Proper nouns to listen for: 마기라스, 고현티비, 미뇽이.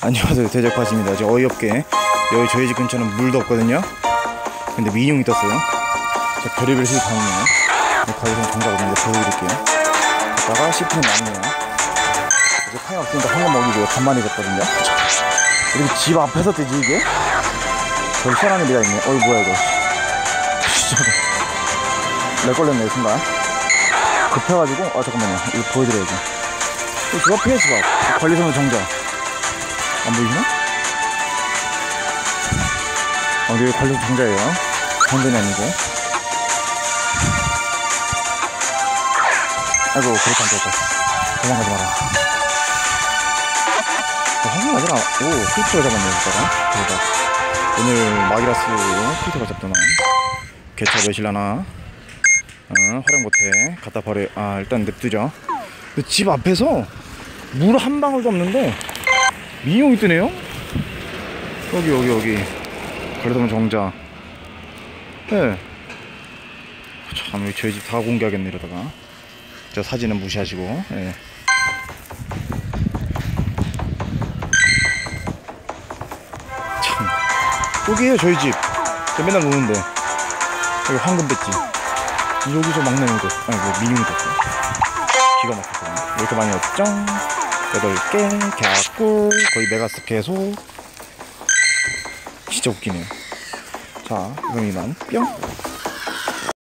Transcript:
안녕하세요, 대접하십니다. 저 어이없게 여기 저희 집 근처는 물도 없거든요. 근데 미뇽이 떴어요. 자, 별의별 힐 다있네요. 가위선 장작 없는데 보여드릴게요. 이따가 씹히는 남네요. 이제 파이 없으니까 한번 먹이고요. 간만에 졌거든요. 이렇게 집 앞에서 뜨지 이게? 저기 희한한 일이가 있네. 어이 뭐야 이거. 진짜 렉 걸렸네 이 순간. 급해가지고 아 잠깐만요. 이거 보여드려야죠. 저 앞에 집 앞. 관리선은 장작. 안 보이시나? 여기 관련 장자예요. 장전이 아니고. 아이고, 그렇게 안 되겠다. 도망가지 마라. 황금가지나, 오, 피트를 잡았네요, 진짜. 오늘 마기라스 피트가 잡더만. 개차 몇일라나. 활용 못해. 갖다 버려. 아, 일단 냅두죠. 근데 집 앞에서 물 한 방울도 없는데, 미뇽이 뜨네요? 여기. 관리소문 정자. 네. 참, 우리 저희 집 다 공개하겠네, 이러다가. 저 사진은 무시하시고, 예. 네. 참. 여기에요, 저희 집. 저 맨날 노는데. 여기 황금배지. 여기서 막내는 거. 아니, 뭐, 미뇽이 됐어. 기가 막혔거든요. 이렇게 많이 없죠? 8개, 개꿀, 거의 메가스 계속. 진짜 웃기네요. 자, 그럼 이만 뿅.